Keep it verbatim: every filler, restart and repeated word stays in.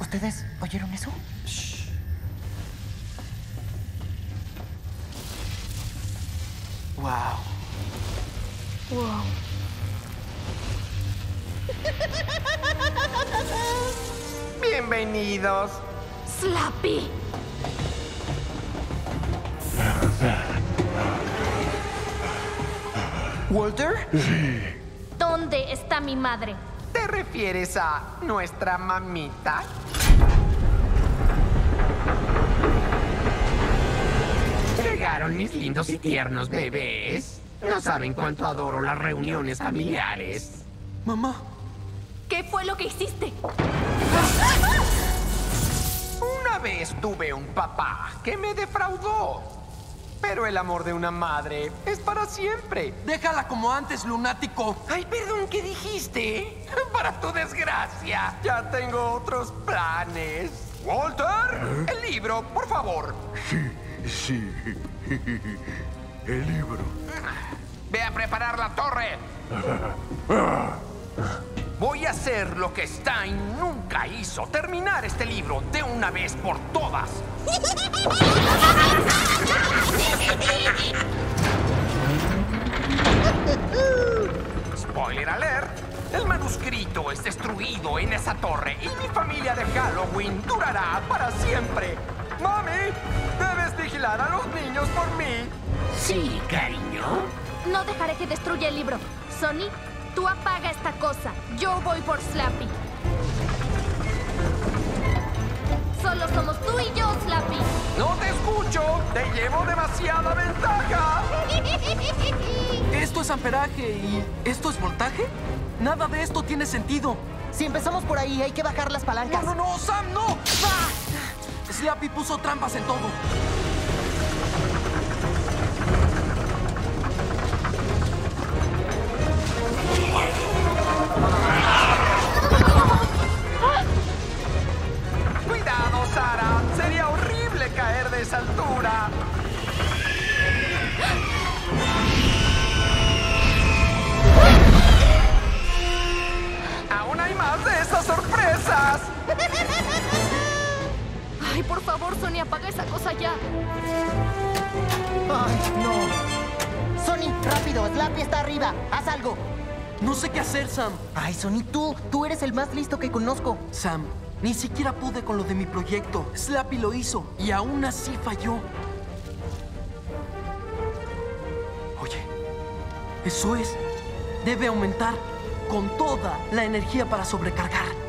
¿Ustedes oyeron eso? Shh. Wow. Wow. Bienvenidos. Slappy. ¿Walter? Sí. ¿Dónde está mi madre? ¿Te refieres a nuestra mamita? Llegaron mis lindos y tiernos bebés. No saben cuánto adoro las reuniones familiares. Mamá. ¿Qué fue lo que hiciste? Una vez tuve un papá que me defraudó. Pero el amor de una madre es para siempre. Déjala como antes, lunático. Ay, perdón, ¿qué dijiste? Para tu desgracia, ya tengo otros planes. Walter, el libro, por favor. Sí, sí. El libro. Ve a preparar la torre. Voy a hacer lo que Stein nunca hizo. Terminar este libro de una vez por todas. Spoiler alert. El manuscrito es destruido en esa torre y mi familia de Halloween durará para siempre. Mami, debes vigilar a los niños por mí. Sí, cariño. No dejaré que destruya el libro. Sonny, tú apaga esta cosa. Yo voy por Slappy. Solo somos tú y yo, Slappy. ¡No te escucho! ¡Te llevo demasiada ventaja! Esto es amperaje y... ¿esto es voltaje? Nada de esto tiene sentido. Si empezamos por ahí, hay que bajar las palancas. ¡No, no, no! ¡Sam, no! ¡Ah! Slappy puso trampas en todo. Cuidado, Sara. Sería horrible caer de esa altura. Aún hay más de esas sorpresas. Ay, por favor, Sonny, apaga esa cosa ya. Ay, no. Sonny, rápido, Slappy está arriba. Haz algo. No sé qué hacer, Sam. Ay, Sonny, tú. Tú eres el más listo que conozco. Sam, ni siquiera pude con lo de mi proyecto. Slappy lo hizo y aún así falló. Oye, eso es. Debe aumentar con toda la energía para sobrecargar.